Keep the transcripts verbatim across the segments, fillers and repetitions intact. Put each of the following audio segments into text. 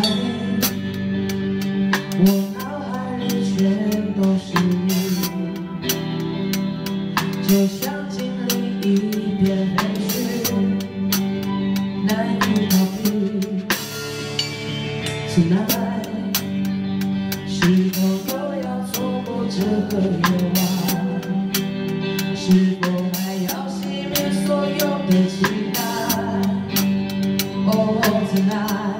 海，我脑海里全都是你，就像经历一片黑雪，难以逃避。Tonight， 是否都要错过这个夜晚？是否还要熄灭所有的期待 ？Oh tonight。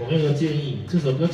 我给你个建议，这首歌。